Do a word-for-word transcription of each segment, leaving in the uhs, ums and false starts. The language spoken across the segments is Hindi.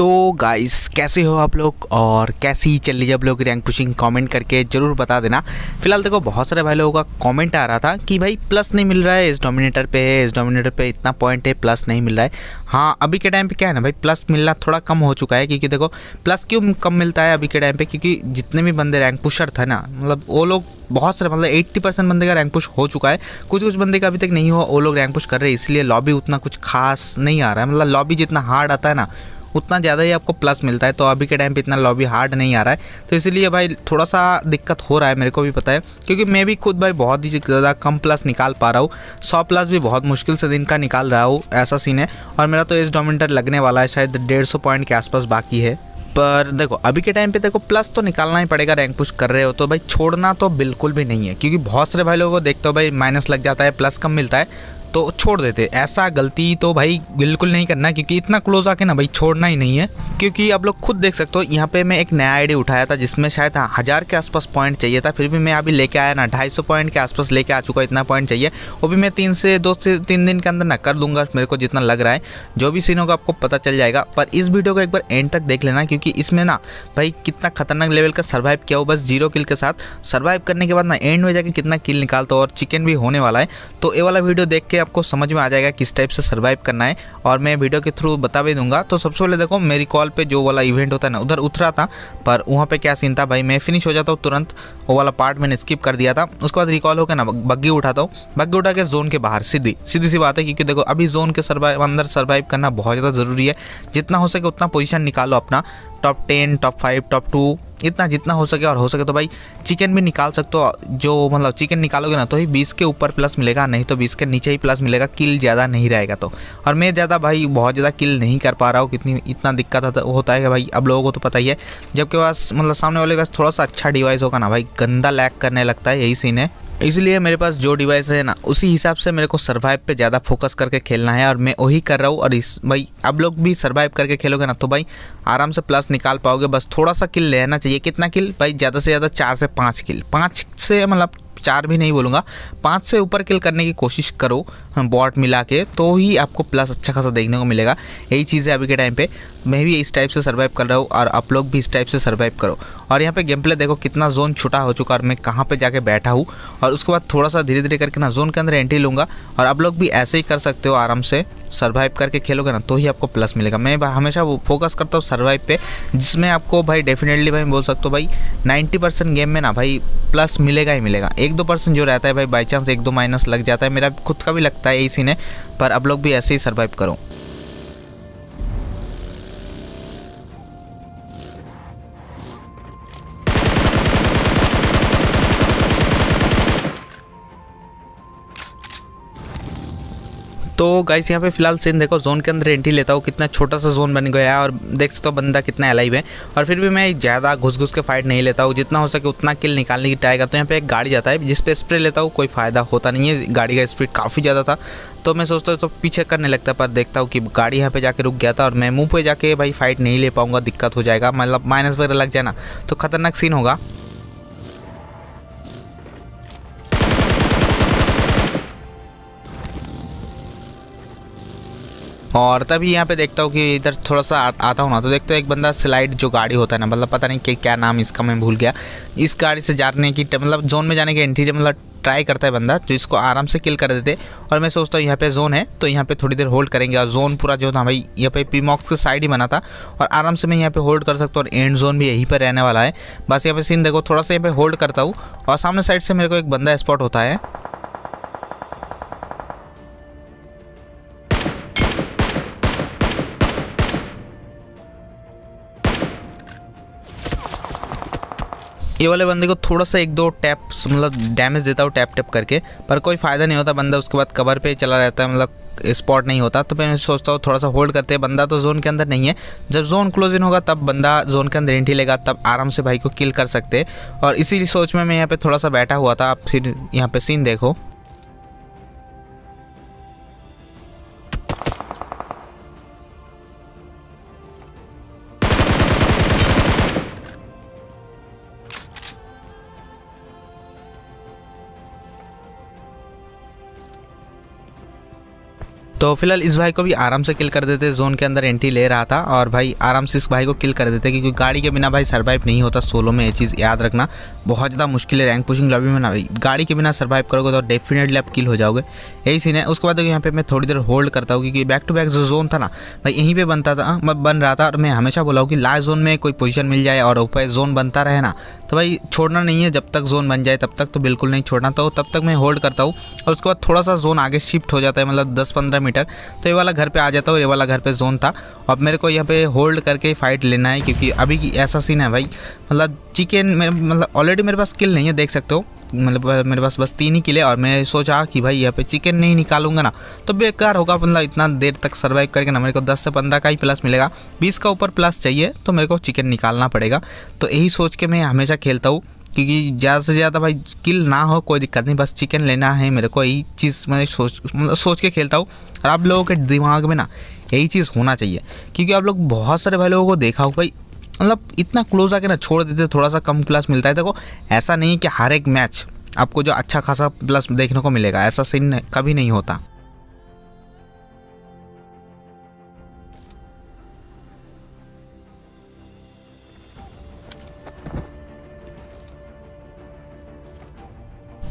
तो गाइस कैसे हो आप लोग और कैसी चल रही है आप लोग की रैंक पुशिंग, कमेंट करके ज़रूर बता देना। फिलहाल देखो बहुत सारे भाई लोगों का कमेंट आ रहा था कि भाई प्लस नहीं मिल रहा है, इस डोमिनेटर पे है, इस डोमिनेटर पे इतना पॉइंट है, प्लस नहीं मिल रहा है। हाँ, अभी के टाइम पे क्या है ना भाई, प्लस मिलना थोड़ा कम हो चुका है, क्योंकि देखो प्लस क्यों कम मिलता है अभी के टाइम पर, क्योंकि जितने भी बंदे रैंक पुशर थे ना, मतलब वो लोग बहुत सारे, मतलब अस्सी परसेंट बंदे का रैंक पुश हो चुका है, कुछ कुछ बंदे का अभी तक नहीं हुआ, वो लोग रैंक पुश कर रहे हैं, इसलिए लॉबी उतना कुछ खास नहीं आ रहा है। मतलब लॉबी जितना हार्ड आता है ना उतना ज़्यादा ही आपको प्लस मिलता है, तो अभी के टाइम पे इतना लॉबी हार्ड नहीं आ रहा है, तो इसलिए भाई थोड़ा सा दिक्कत हो रहा है, मेरे को भी पता है, क्योंकि मैं भी खुद भाई बहुत ही ज़्यादा कम प्लस निकाल पा रहा हूँ, सौ प्लस भी बहुत मुश्किल से दिन का निकाल रहा हूँ, ऐसा सीन है। और मेरा तो इस डोमिनेटर लगने वाला है, शायद डेढ़ सौ पॉइंट के आसपास बाकी है, पर देखो अभी के टाइम पे देखो प्लस तो निकालना ही पड़ेगा, रैंक पुश कर रहे हो तो भाई छोड़ना तो बिल्कुल भी नहीं है, क्योंकि बहुत सारे भाई लोगों को देखते हो भाई माइनस लग जाता है, प्लस कम मिलता है तो छोड़ देते, ऐसा गलती तो भाई बिल्कुल नहीं करना, क्योंकि इतना क्लोज आके ना भाई छोड़ना ही नहीं है। क्योंकि आप लोग खुद देख सकते हो, यहाँ पे मैं एक नया आईडी उठाया था जिसमें शायद हज़ार के आसपास पॉइंट चाहिए था, फिर भी मैं अभी लेके आया ना ढाई सौ पॉइंट के आसपास लेके आ चुका, इतना पॉइंट चाहिए, वो भी मैं तीन से दो से तीन दिन के अंदर ना कर दूंगा, मेरे को जितना लग रहा है, जो भी सीन होगा आपको पता चल जाएगा। पर इस वीडियो को एक बार एंड तक देख लेना, क्योंकि इसमें ना भाई कितना खतरनाक लेवल का सर्वाइव किया हो, बस जीरो किल के साथ सर्वाइव करने के बाद ना एंड में जाके कितना किल निकालता हो, और चिकन भी होने वाला है, तो ये वाला वीडियो देख के आपको समझ में आ जाएगा किस टाइप से सर्वाइव करना है, और मैं वीडियो के थ्रू बता भी दूंगा। तो सबसे पहले देखो मेरी कॉल पे जो वाला इवेंट होता है ना, उधर उतरा था, पर वहाँ पे क्या सीन था भाई, मैं फिनिश हो जाता हूँ तुरंत, वो वाला पार्ट मैंने स्किप कर दिया था। उसके बाद रिकॉल होकर ना बग्गी उठाता हूँ, बग्गी उठा के जोन के बाहर, सीधी सीधी सी बात है, क्योंकि देखो अभी जोन के सर्वाइव अंदर सर्वाइव करना बहुत ज़्यादा ज़रूरी है, जितना हो सके उतना पोजीशन निकालो अपना, top ten, top five, top two, इतना जितना हो सके, और हो सके तो भाई चिकन भी निकाल सकते हो, जो मतलब चिकन निकालोगे ना तो ही बीस के ऊपर प्लस मिलेगा, नहीं तो बीस के नीचे ही प्लस मिलेगा, किल ज़्यादा नहीं रहेगा तो। और मैं ज़्यादा भाई बहुत ज़्यादा किल नहीं कर पा रहा हूँ, कितनी इतना दिक्कत होता है भाई, अब लोगों को तो पता ही है, जबकि पास मतलब सामने वाले के पास थोड़ा सा अच्छा डिवाइस होगा ना भाई, गंदा लैग करने लगता है, यही सीन है। इसलिए मेरे पास जो डिवाइस है ना उसी हिसाब से मेरे को सर्वाइव पे ज़्यादा फोकस करके खेलना है, और मैं वही कर रहा हूँ। और इस भाई आप लोग भी सर्वाइव करके खेलोगे ना तो भाई आराम से प्लस निकाल पाओगे, बस थोड़ा सा किल लेना चाहिए। कितना किल भाई, ज़्यादा से ज़्यादा चार से पाँच किल, पाँच से मतलब चार भी नहीं बोलूँगा, पाँच से ऊपर किल करने की कोशिश करो बॉट मिला के, तो ही आपको प्लस अच्छा खासा देखने को मिलेगा। यही चीज़ है अभी के टाइम पे, मैं भी इस टाइप से सर्वाइव कर रहा हूँ, और आप लोग भी इस टाइप से सर्वाइव करो। और यहाँ पे गेम प्ले देखो कितना जोन छुटा हो चुका, और मैं कहाँ पे जाके बैठा हूँ, और उसके बाद थोड़ा सा धीरे धीरे करके ना जोन के अंदर एंट्री लूँगा, और आप लोग भी ऐसे ही कर सकते हो, आराम से सर्वाइव करके खेलोगे ना तो ही आपको प्लस मिलेगा। मैं हमेशा वो फोकस करता हूँ सर्वाइव पे, जिसमें आपको भाई डेफिनेटली भाई बोल सकता हूँ भाई नाइन्टी परसेंट गेम में ना भाई प्लस मिलेगा ही मिलेगा, एक दो परसेंट जो रहता है भाई बाई चांस एक दो माइनस लग जाता है, मेरा खुद का भी लगता है, यही सीन है। पर आप लोग भी ऐसे ही सर्वाइव करो। तो गाइस यहाँ पे फिलहाल सीन देखो, जोन के अंदर एंट्री लेता हूँ, कितना छोटा सा जोन बन गया है, और देख सकते हो बंदा कितना अलाइव है, और फिर भी मैं ज़्यादा घुस घुस के फाइट नहीं लेता हूँ, जितना हो सके उतना किल निकालने की ट्राई करता हूँ। यहाँ पे एक गाड़ी जाता है जिस पे स्प्रे लेता हूँ, कोई फ़ायदा होता नहीं है, गाड़ी का स्पीड काफ़ी ज़्यादा था, तो मैं सोचता हूँ तो पीछे करने लगता, पर देखता हूँ कि गाड़ी यहाँ पे जाके रुक गया था, और मैं मुँह पे जाके भाई फाइट नहीं ले पाऊँगा, दिक्कत हो जाएगा, मतलब माइनस वगैरह लग जाए ना तो खतरनाक सीन होगा। और तभी यहाँ पे देखता हूँ कि इधर थोड़ा सा आ, आता हूँ ना तो देखता हूँ एक बंदा स्लाइड जो गाड़ी होता है ना, मतलब पता नहीं कि क्या नाम इसका मैं भूल गया, इस गाड़ी से जाने की मतलब जोन में जाने की एंट्री मतलब ट्राई करता है बंदा, तो इसको आराम से किल कर देते। और मैं सोचता हूँ यहाँ पे जोन है तो यहाँ पे थोड़ी देर होल्ड करेंगे, और जोन पूरा जो था भाई यहाँ पे पीमॉक्स के साइड ही बना था, और आराम से मैं यहाँ पे होल्ड कर सकता हूँ, और एंड जोन भी यहीं पे रहने वाला है। बस यहाँ पे सीन देखो, थोड़ा सा यहाँ पे होल्ड करता हूँ, और सामने साइड से मेरे को एक बंदा स्पॉट होता है, ये वाले बंदे को थोड़ा सा एक दो टैप्स मतलब डैमेज देता हूँ, टैप टैप करके, पर कोई फ़ायदा नहीं होता, बंदा उसके बाद कवर पे चला रहता है, मतलब स्पॉट नहीं होता। तो मैं सोचता हूँ थोड़ा सा होल्ड करते हैं, बंदा तो जोन के अंदर नहीं है, जब जोन क्लोज इन होगा तब बंदा जोन के अंदर एंट्री लेगा, तब आराम से भाई को किल कर सकते हैं, और इसी सोच में मैं यहाँ पर थोड़ा सा बैठा हुआ था। आप फिर यहाँ पर सीन देखो, तो फिलहाल इस भाई को भी आराम से किल कर देते, जोन के अंदर एंट्री ले रहा था और भाई आराम से इस भाई को किल कर देते, क्योंकि गाड़ी के बिना भाई सर्वाइव नहीं होता सोलो में। ये चीज़ याद रखना बहुत ज़्यादा मुश्किल है रैंक पुशिंग लॉबी में ना भाई, गाड़ी के बिना सर्वाइव करोगे तो डेफिनेटली आप किल हो जाओगे। यही सीन है। उसके बाद यहाँ पे मैं थोड़ी देर होल्ड करता हूँ, क्योंकि बैक टू बैक जो जोन था ना भाई यहीं पर बनता था, बन रहा था। और मैं हमेशा बोला हूँ कि लास्ट जोन में कोई पोजीशन मिल जाए और ऊपर जोन बनता रहे ना, तो भाई छोड़ना नहीं है, जब तक जोन बन जाए तब तक तो बिल्कुल नहीं छोड़ना। तो तब तक मैं होल्ड करता हूँ और उसके बाद थोड़ा सा जोन आगे शिफ्ट हो जाता है, मतलब दस पंद्रह मीटर, तो ये वाला घर पे आ जाता हूँ। ये वाला घर पे जोन था, अब मेरे को यहाँ पे होल्ड करके फाइट लेना है, क्योंकि अभी ऐसा सीन है भाई, मतलब चिकन मतलब ऑलरेडी मेरे पास किल नहीं है, देख सकते हो, मतलब मेरे पास बस तीन ही किले। और मैं सोचा कि भाई यहाँ पे चिकन नहीं निकालूंगा ना तो बेकार होगा, मतलब इतना देर तक सर्वाइव करके ना मेरे को दस से पंद्रह का ही प्लस मिलेगा, बीस का ऊपर प्लस चाहिए, तो मेरे को चिकन निकालना पड़ेगा। तो यही सोच के मैं हमेशा खेलता हूँ, क्योंकि ज़्यादा से ज़्यादा भाई किल ना हो कोई दिक्कत नहीं, बस चिकन लेना है मेरे को, यही चीज़ मैं सोच मतलब सोच के खेलता हूँ। और आप लोगों के दिमाग में ना यही चीज़ होना चाहिए, क्योंकि आप लोग बहुत सारे भाई लोगों को देखा हो भाई, मतलब इतना क्लोज आके ना छोड़ देते, थोड़ा सा कम प्लस मिलता है। देखो ऐसा नहीं है कि हर एक मैच आपको जो अच्छा खासा प्लस देखने को मिलेगा, ऐसा सीन कभी नहीं होता।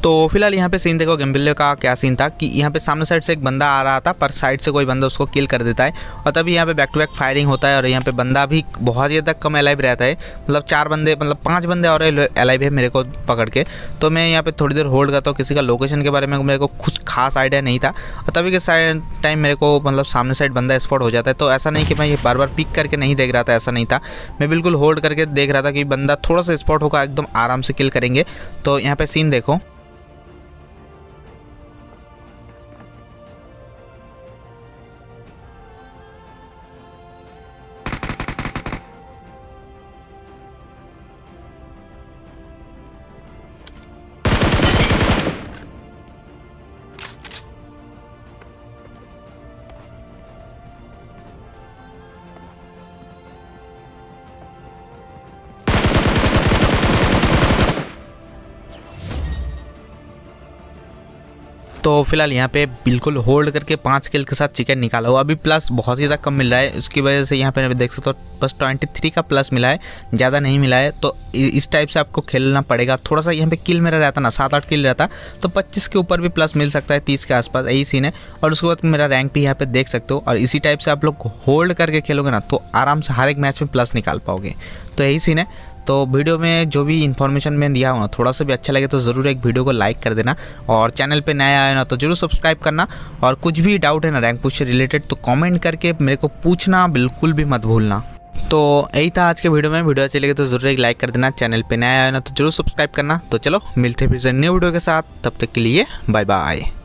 तो फिलहाल यहाँ पे सीन देखो गेम प्ले का क्या सीन था कि यहाँ पे सामने साइड से एक बंदा आ रहा था, पर साइड से कोई बंदा उसको किल कर देता है और तभी यहाँ पे बैक टू बैक फायरिंग होता है। और यहाँ पे बंदा भी बहुत ज़्यादा कम अलाइव रहता है, मतलब चार बंदे मतलब पांच बंदे और अलाइव है मेरे को पकड़ के। तो मैं यहाँ पर थोड़ी देर होल्ड करता हूँ, किसी का लोकेशन के बारे में मेरे को कुछ खास आइडिया नहीं था, और तभी के साइड टाइम मेरे को मतलब सामने साइड बंदा स्पॉट हो जाता है। तो ऐसा नहीं कि मैं ये बार बार पिक करके नहीं देख रहा था, ऐसा नहीं था, मैं बिल्कुल होल्ड करके देख रहा था कि बंदा थोड़ा सा स्पॉट होगा, एकदम आराम से किल करेंगे। तो यहाँ पर सीन देखो तो फिलहाल यहाँ पे बिल्कुल होल्ड करके पाँच किल के साथ चिकन निकाला हुआ। अभी प्लस बहुत ज़्यादा कम मिल रहा है, उसकी वजह से यहाँ पे देख सकते हो तो बस तेईस का प्लस मिला है, ज़्यादा नहीं मिला है। तो इस टाइप से आपको खेलना पड़ेगा। थोड़ा सा यहाँ पे किल मेरा रहता ना, सात आठ किल रहता तो पच्चीस के ऊपर भी प्लस मिल सकता है, तीस के आसपास, यही सीन है। और उसके बाद मेरा रैंक भी यहाँ पर देख सकते हो। और इसी टाइप से आप लोग होल्ड करके खेलोगे ना तो आराम से हर एक मैच में प्लस निकाल पाओगे। तो यही सीन है। तो वीडियो में जो भी इन्फॉर्मेशन मैं दिया हूँ ना थोड़ा सा भी अच्छा लगे तो ज़रूर एक वीडियो को लाइक कर देना, और चैनल पे नया आया ना तो ज़रूर सब्सक्राइब करना। और कुछ भी डाउट है ना रैंक पुश से रिलेटेड तो कमेंट करके मेरे को पूछना, बिल्कुल भी मत भूलना। तो यही था आज के वीडियो में, वीडियो अच्छी लगे तो ज़रूर एक लाइक कर देना, चैनल पर नया आया ना तो ज़रूर सब्सक्राइब करना। तो चलो मिलते हैं फिर से न्यू वीडियो के साथ, तब तक के लिए बाय बाय।